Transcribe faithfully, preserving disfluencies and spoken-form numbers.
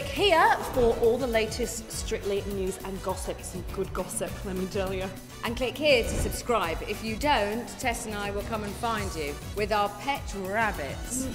click here for all the latest Strictly news and gossip. Some good gossip, let me tell you. And click here to subscribe. If you don't, Tess and I will come and find you with our pet rabbits.